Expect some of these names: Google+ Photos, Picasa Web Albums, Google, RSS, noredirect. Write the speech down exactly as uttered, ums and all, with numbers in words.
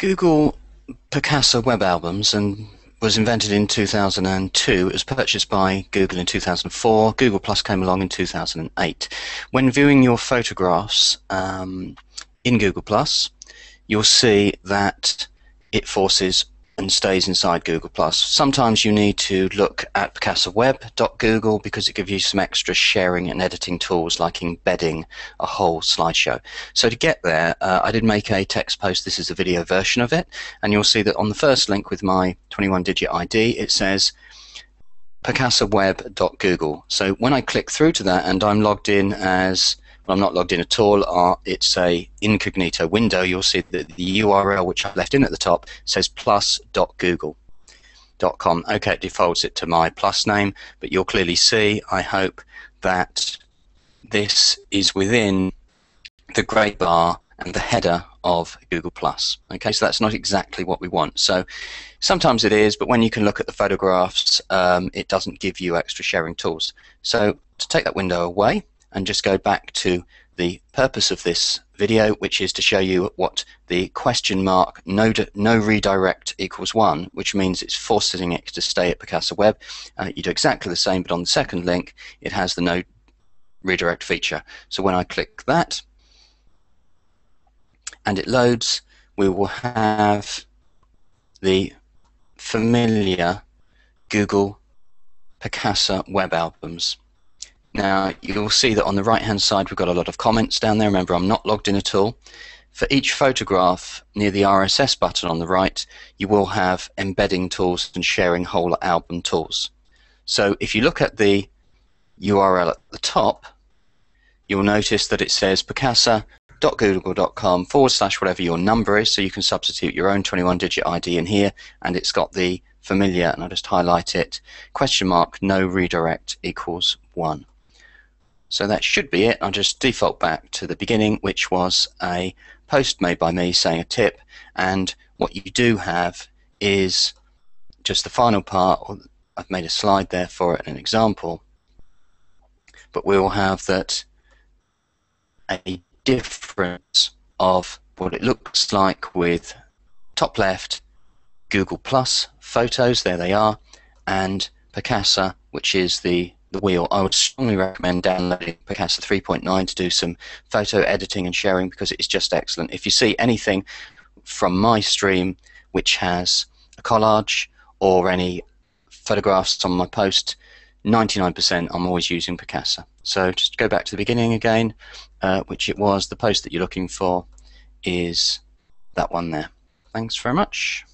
Google Picasa Web Albums and was invented in two thousand two. It was purchased by Google in two thousand four. Google Plus came along in two thousand eight. When viewing your photographs um, in Google Plus, you'll see that it forces and stays inside Google Plus. Sometimes you need to look at picasa web dot google because it gives you some extra sharing and editing tools like embedding a whole slideshow. So to get there, uh, I did make a text post. This is the video version of it, and you'll see that on the first link with my twenty-one digit I D, it says picasa web dot google. So when I click through to that, and I'm logged in as well, I'm not logged in at all. Uh, it's a incognito window. You'll see that the U R L which I left in at the top says plus dot google dot com. Okay, it defaults it to my Plus name, but you'll clearly see, I hope, that this is within the grey bar and the header of Google Plus. Okay, so that's not exactly what we want. So sometimes it is, but when you can look at the photographs, um, it doesn't give you extra sharing tools. So to take that window away, and just go back to the purpose of this video, which is to show you what the question mark no, no redirect equals one, which means it's forcing it to stay at Picasa Web. Uh, you do exactly the same, but on the second link it has the no redirect feature. So when I click that and it loads, we will have the familiar Google Picasa Web Albums. Now, you'll see that on the right-hand side we've got a lot of comments down there. Remember, I'm not logged in at all. For each photograph, near the R S S button on the right, you will have embedding tools and sharing whole album tools. So if you look at the U R L at the top, you'll notice that it says picasa dot google dot com forward slash whatever your number is, so you can substitute your own twenty-one digit I D in here, and it's got the familiar, and I'll just highlight it, question mark no redirect equals one. So that should be it. I'll just default back to the beginning, which was a post made by me saying a tip, and what you do have is just the final part. I've made a slide there for it, an example, but we will have that a difference of what it looks like with top left Google Plus Photos, there they are, and Picasa, which is the the wheel. I would strongly recommend downloading Picasa three point nine to do some photo editing and sharing, because it's just excellent. If you see anything from my stream which has a collage or any photographs on my post, ninety-nine percent I'm always using Picasa. So just go back to the beginning again, uh, which it was. The post that you're looking for is that one there. Thanks very much.